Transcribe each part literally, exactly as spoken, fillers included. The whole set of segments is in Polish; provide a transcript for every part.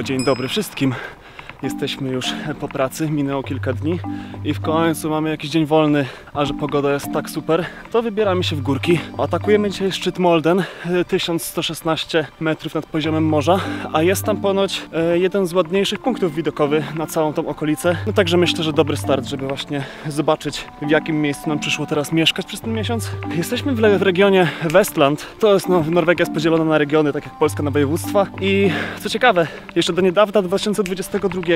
Cały dzień dobry wszystkim. Jesteśmy już po pracy, minęło kilka dni i w końcu mamy jakiś dzień wolny, a że pogoda jest tak super, to wybieramy się w górki. Atakujemy dzisiaj szczyt Molden, tysiąc sto szesnaście metrów nad poziomem morza, a jest tam ponoć jeden z ładniejszych punktów widokowych na całą tą okolicę. No także myślę, że dobry start, żeby właśnie zobaczyć, w jakim miejscu nam przyszło teraz mieszkać przez ten miesiąc. Jesteśmy w regionie Vestland, to jest, no, Norwegia jest podzielona na regiony, tak jak Polska na województwa, i co ciekawe, jeszcze do niedawna, dwa tysiące dwudziestego drugiego,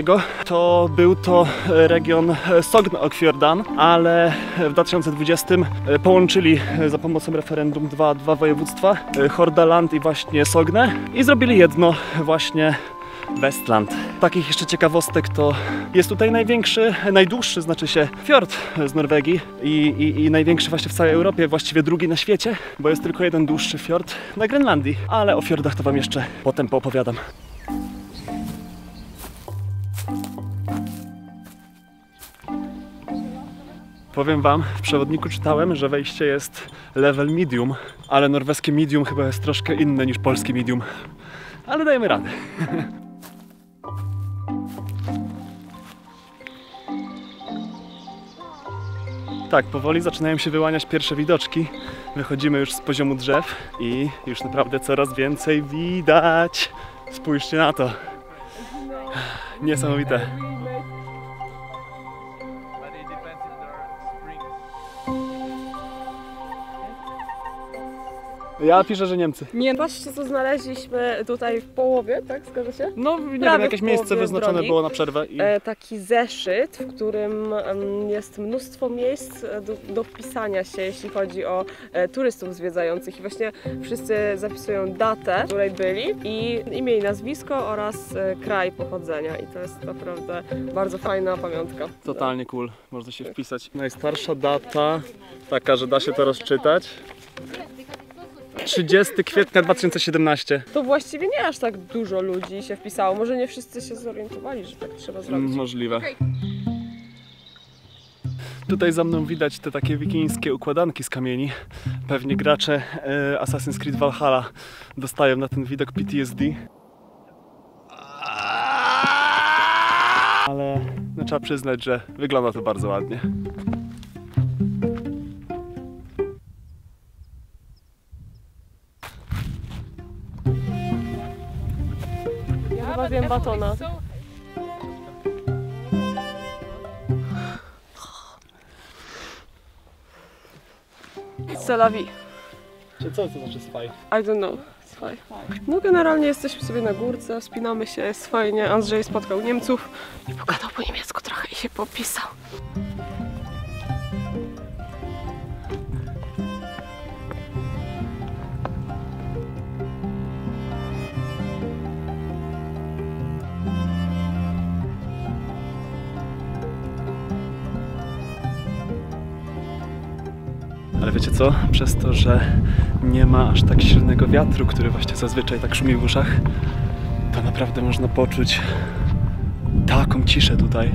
to był to region Sogn og Fjordane, ale w dwa tysiące dwudziestym połączyli za pomocą referendum dwa, dwa województwa, Hordaland i właśnie Sogne, i zrobili jedno właśnie Vestland. Takich jeszcze ciekawostek to jest tutaj największy, najdłuższy, znaczy się, fiord z Norwegii i, i, i największy właśnie w całej Europie, właściwie drugi na świecie, bo jest tylko jeden dłuższy fiord na Grenlandii, ale o fiordach to wam jeszcze potem poopowiadam. Powiem wam, w przewodniku czytałem, że wejście jest level medium, ale norweskie medium chyba jest troszkę inne niż polskie medium, ale dajemy radę. Tak, powoli zaczynają się wyłaniać pierwsze widoczki. Wychodzimy już z poziomu drzew i już naprawdę coraz więcej widać. Spójrzcie na to. Niesamowite. Ja piszę, że Niemcy. Nie, patrzcie, co znaleźliśmy tutaj w połowie, tak? Zgadza się? No, nie wiem, jakieś miejsce wyznaczone drogi było na przerwę. I... E, taki zeszyt, w którym m, jest mnóstwo miejsc do, do wpisania się, jeśli chodzi o e, turystów zwiedzających. I właśnie wszyscy zapisują datę, w której byli, i imię i nazwisko oraz e, kraj pochodzenia. I to jest naprawdę bardzo fajna pamiątka. Totalnie cool, można się wpisać. Najstarsza data, taka, że da się to rozczytać. trzydziestego kwietnia dwa tysiące siedemnastego. To właściwie nie aż tak dużo ludzi się wpisało. Może nie wszyscy się zorientowali, że tak trzeba zrobić. Możliwe. Okay. Tutaj za mną widać te takie wikińskie układanki z kamieni. Pewnie gracze e, Assassin's Creed Valhalla dostają na ten widok P T S D. Ale no, trzeba przyznać, że wygląda to bardzo ładnie. Wiem, batona. C'est la vie. Czy co to znaczy spaj? I don't know. Spaj. No generalnie jesteśmy sobie na górce, wspinamy się, jest fajnie. Andrzej spotkał Niemców i pogadał po niemiecku trochę i się popisał. Ale wiecie co? Przez to, że nie ma aż tak silnego wiatru, który właśnie zazwyczaj tak szumi w uszach, to naprawdę można poczuć taką ciszę tutaj.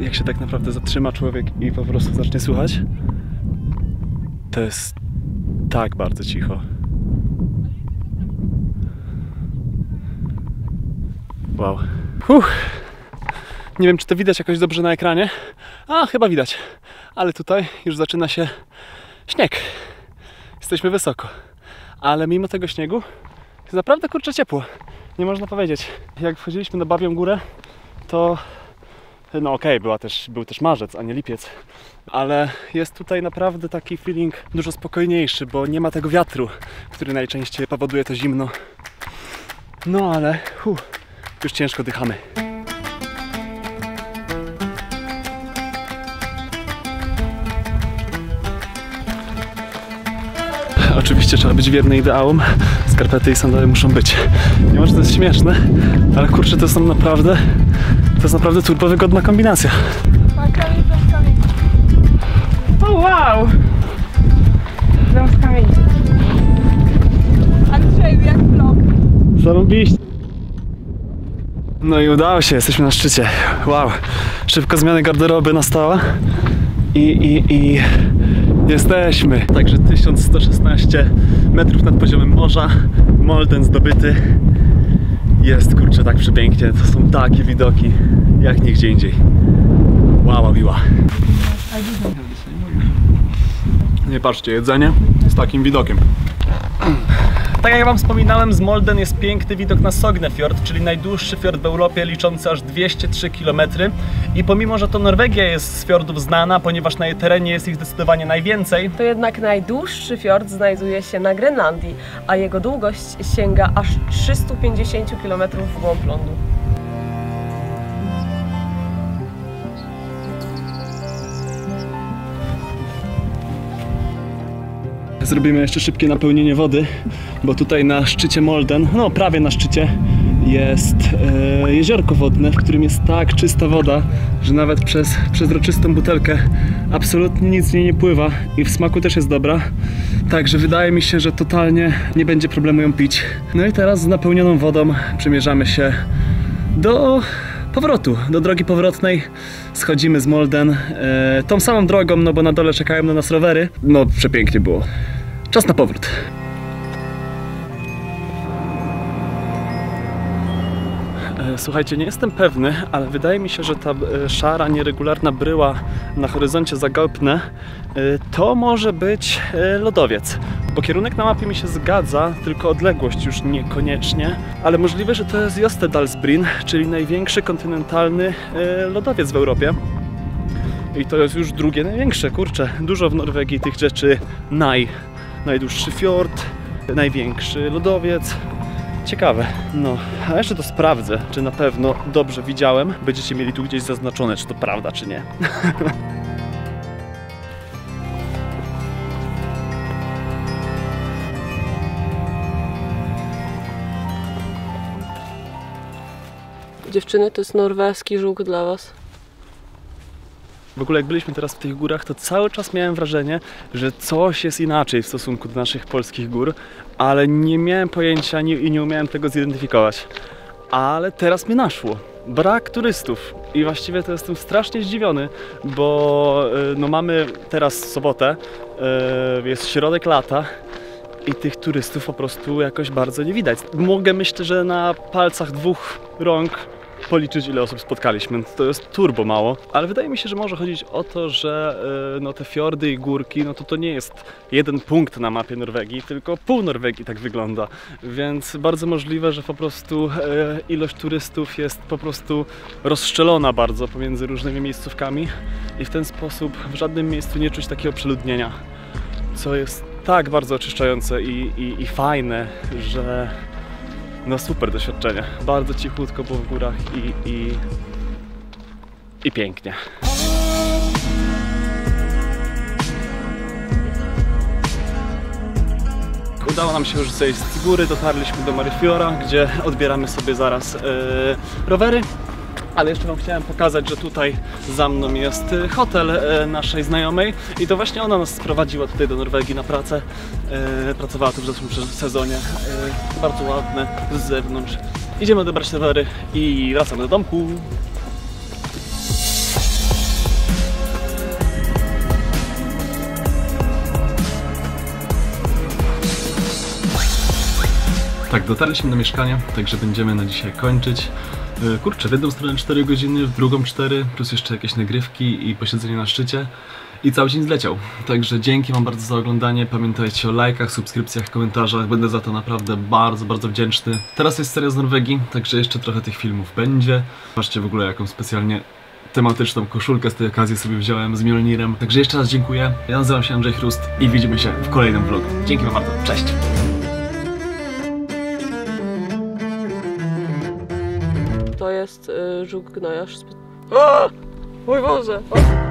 Jak się tak naprawdę zatrzyma człowiek i po prostu zacznie słuchać, to jest tak bardzo cicho. Wow. Uff. Nie wiem, czy to widać jakoś dobrze na ekranie. A, chyba widać. Ale tutaj już zaczyna się śnieg. Jesteśmy wysoko. Ale mimo tego śniegu jest naprawdę, kurczę, ciepło. Nie można powiedzieć. Jak wchodziliśmy na Babią Górę, to... No okej, okay, była też, był też marzec, a nie lipiec. Ale jest tutaj naprawdę taki feeling dużo spokojniejszy, bo nie ma tego wiatru, który najczęściej powoduje to zimno. No ale hu, już ciężko dychamy. Oczywiście trzeba być wierny ideałom, skarpety i sandały muszą być. Nie może to jest śmieszne, ale kurczę, to są naprawdę, to jest naprawdę turbo wygodna kombinacja. O wow! Dam z kamieni. Andrzeju, jak vlog. Zarobiście. No i udało się, jesteśmy na szczycie. Wow! Szybko zmiany garderoby nastała i, i, i... Jesteśmy! Także tysiąc sto szesnaście metrów nad poziomem morza, Molden zdobyty Jest kurczę tak przepięknie, to są takie widoki jak nigdzie indziej. Wow, miła. Nie patrzcie, jedzenie z takim widokiem. Tak jak wam wspominałem, z Molden jest piękny widok na Sognefjord, czyli najdłuższy fiord w Europie, liczący aż dwieście trzy kilometry. I pomimo, że to Norwegia jest z fiordów znana, ponieważ na jej terenie jest ich zdecydowanie najwięcej, to jednak najdłuższy fiord znajduje się na Grenlandii, a jego długość sięga aż trzystu pięćdziesięciu kilometrów w głąb lądu. Zrobimy jeszcze szybkie napełnienie wody, bo tutaj na szczycie Molden, no prawie na szczycie, jest e, jeziorko wodne, w którym jest tak czysta woda, że nawet przez przezroczystą butelkę absolutnie nic z niej nie pływa i w smaku też jest dobra. Także wydaje mi się, że totalnie nie będzie problemu ją pić. No i teraz z napełnioną wodą przymierzamy się do powrotu, do drogi powrotnej. Schodzimy z Molden e, tą samą drogą, no bo na dole czekają na nas rowery. No przepięknie było. Czas na powrót. Słuchajcie, nie jestem pewny, ale wydaje mi się, że ta szara, nieregularna bryła na horyzoncie zagębne to może być lodowiec. Bo kierunek na mapie mi się zgadza, tylko odległość już niekoniecznie. Ale możliwe, że to jest Jostedalsbreen, czyli największy kontynentalny lodowiec w Europie. I to jest już drugie największe, kurczę. Dużo w Norwegii tych rzeczy naj. Najdłuższy fiord, największy lodowiec. Ciekawe. No, a jeszcze to sprawdzę, czy na pewno dobrze widziałem. Będziecie mieli tu gdzieś zaznaczone, czy to prawda, czy nie. Dziewczyny, to jest norweski żółk dla was. W ogóle jak byliśmy teraz w tych górach, to cały czas miałem wrażenie, że coś jest inaczej w stosunku do naszych polskich gór, ale nie miałem pojęcia nie, i nie umiałem tego zidentyfikować. Ale teraz mnie naszło. Brak turystów. I właściwie to jestem strasznie zdziwiony, bo no, mamy teraz sobotę, jest środek lata i tych turystów po prostu jakoś bardzo nie widać. Mogę, myślę, że na palcach dwóch rąk policzyć, ile osób spotkaliśmy. To jest turbo mało, ale wydaje mi się, że może chodzić o to, że yy, no, te fiordy i górki, no to to nie jest jeden punkt na mapie Norwegii, tylko pół Norwegii tak wygląda, więc bardzo możliwe, że po prostu yy, ilość turystów jest po prostu rozszczelona bardzo pomiędzy różnymi miejscówkami i w ten sposób w żadnym miejscu nie czuć takiego przeludnienia, co jest tak bardzo oczyszczające i, i, i fajne, że no super doświadczenie. Bardzo cichutko było w górach i, i, i pięknie. Udało nam się już zejść z góry, dotarliśmy do Marifiora, gdzie odbieramy sobie zaraz yy, rowery. Ale jeszcze wam chciałem pokazać, że tutaj za mną jest hotel naszej znajomej i to właśnie ona nas sprowadziła tutaj do Norwegii na pracę. Pracowała tu w zeszłym sezonie, bardzo ładne z zewnątrz. Idziemy odebrać rowery i wracamy do domku. Tak, dotarliśmy do mieszkania, także będziemy na dzisiaj kończyć. Kurczę, w jedną stronę cztery godziny, w drugą cztery, plus jeszcze jakieś nagrywki i posiedzenie na szczycie. I cały dzień zleciał. Także dzięki wam bardzo za oglądanie. Pamiętajcie o lajkach, subskrypcjach, komentarzach. Będę za to naprawdę bardzo, bardzo wdzięczny. Teraz jest seria z Norwegii, także jeszcze trochę tych filmów będzie. Zobaczcie w ogóle, jaką specjalnie tematyczną koszulkę z tej okazji sobie wziąłem z Mjolnirem. Także jeszcze raz dziękuję. Ja nazywam się Andrzej Chrust i widzimy się w kolejnym vlogu. Dzięki wam bardzo. Cześć! To jest y, żółk gnojarz. O! Mój Boże! O!